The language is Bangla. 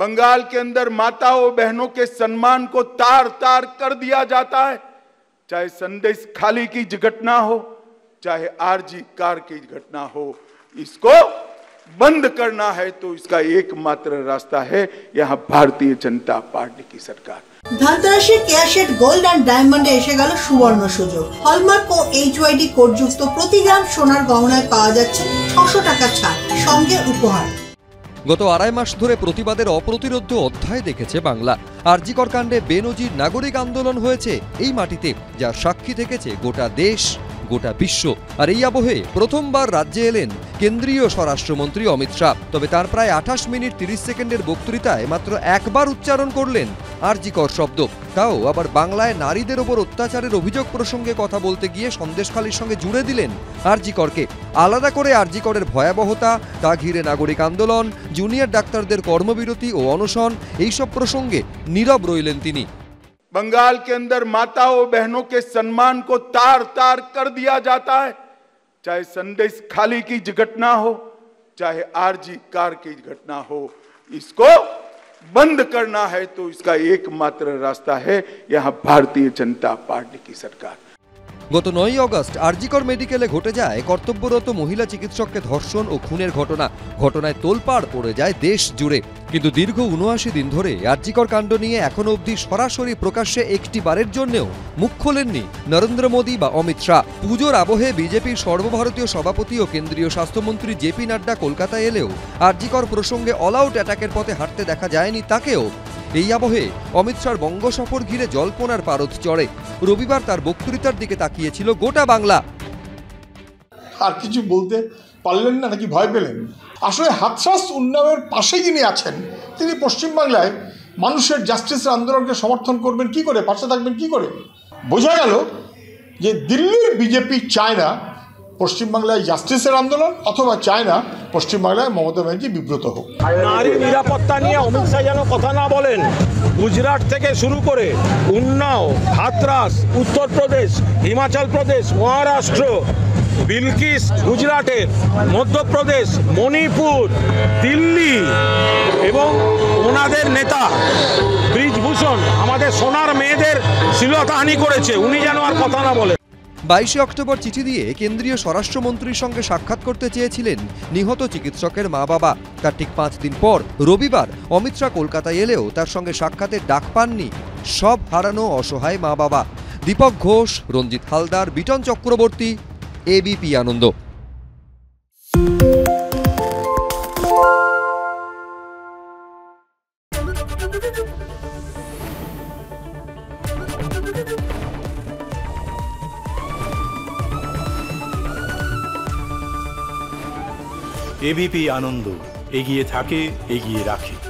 बंगाल के अंदर माताओं बहनों के सम्मान को तार तार कर दिया जाता है, चाहे संदेशखाली की घटना हो, चाहे आरजी कार की घटना हो। इसको बंद करना है तो इसका एकमात्र रास्ता है यहाँ भारतीय जनता पार्टी की सरकार। धनतेरसे कैशेट गोल्ड एंड डायमंड एशे गल सुवर्ण सुयोग हलमार्क और HYD कोड युक्त प्रति ग्राम सोनार गहनाय पाওয়া যাচ্ছে 600 টাকা ছাড় সঙ্গে উপহার। গত আড়াই মাস ধরে প্রতিবাদের অপ্রতিরোধ্য অধ্যায় দেখেছে বাংলা। আরজিকর কাণ্ডে বেনজির নাগরিক আন্দোলন হয়েছে এই মাটিতে, যার সাক্ষী থেকেছে গোটা দেশ গোটা বিশ্ব। আর এই আবহে প্রথমবার রাজ্যে এলেন কেন্দ্রীয় স্বরাষ্ট্রমন্ত্রী অমিত শাহ। তবে তার প্রায় 28 মিনিট 30 সেকেন্ডের বক্তৃতায় মাত্র একবার উচ্চারণ করলেন আরজিকর শব্দ, তাও আবার বাংলায় নারীদের ওপর অত্যাচারের অভিযোগ প্রসঙ্গে কথা বলতে গিয়ে সন্দেশখালির সঙ্গে জুড়ে দিলেন আরজিকরকে। আলাদা করে আরজিকরের ভয়াবহতা, তা ঘিরে নাগরিক আন্দোলন, জুনিয়র ডাক্তারদের কর্মবিরতি ও অনশন, এইসব প্রসঙ্গে নীরব রইলেন তিনি। बंगाल के अंदर माताओं बहनों के सम्मान को तार तार कर दिया जाता है, चाहे संदेशखाली की घटना हो, चाहे आरजी कार की घटना हो। इसको बंद करना है तो इसका एकमात्र रास्ता है यहाँ भारतीय जनता पार्टी की सरकार। गत 9 अगस्ट आरजिकर मेडिकले घटे जाए कर्तव्यरत महिला चिकित्सक के धर्षण और खुनेर घटना। घटनाय तोलपाड़ पड़े जाए देश जुड़े, किन्तु दीर्घ 79 दिन धरे आरजिकर कांड निये एखोनो अब्धि सरासरि प्रकाश्ये एकटी बारेर जन्नेओ मुख खोलेननि नरेंद्र मोदी बा अमित शाह। पुजोर आबहे बीजेपी सर्वभारतीय सभापति और केंद्रीय स्वास्थ्यमंत्री JP नाड्डा कलकाता एलेओ आरजिकर प्रसंगे अलआउट अटैकेर पथे हांटते देखा जायनि ताकेओ। এই আবহে অমিত শাহর বঙ্গ সফর ঘিরে জল্পনার পারদ চড়ে। রবিবার তার বক্তৃতার দিকে তাকিয়েছিল গোটা বাংলা। আর কিছু বলতে পারলেন না, নাকি ভয় পেলেন? আসলে হাথরাস উন্নাওয়ের পাশে যিনি আছেন তিনি পশ্চিমবাংলায় মানুষের জাস্টিস আন্দোলনকে সমর্থন করবেন কি করে, পাশে থাকবেন কি করে? বোঝা গেল যে দিল্লির BJP চায় না পশ্চিমবাংলায় জাস্টিসের আন্দোলন, অথবা চায় না পশ্চিমবাংলায় মমতা ব্যানার্জি বিব্রত হোক। নারী নিরাপত্তা নিয়ে অমিত শাহ যেন কথা না বলেন। গুজরাট থেকে শুরু করে উন্নাও, হাথরাস, উত্তরপ্রদেশ, হিমাচল প্রদেশ, মহারাষ্ট্র, বিলকিস গুজরাটের, মধ্যপ্রদেশ, মণিপুর, দিল্লি এবং ওনাদের নেতা ব্রিজভূষণ আমাদের সোনার মেয়েদের শ্লীলতাহানি করেছে, উনি যেন আর কথা না বলেন। 22 अक्टोबर चिठी दिए केंद्रीय स्वराष्ट्रमंत्री संगे साक्षात करते चेयेछिलेन निहत चिकित्सकेर मा बाबा। तार ठीक 5 दिन पर रविवार अमित शाह कलकाता एलेओ तार संगे साक्षातेर डाक पाननि सब हारानो असहाय मा बाबा। दीपक घोष, रंजित हालदार, बिटन चक्रवर्ती, ABP आनंद। ABP আনন্দ, এগিয়ে থাকে, এগিয়ে রাখে।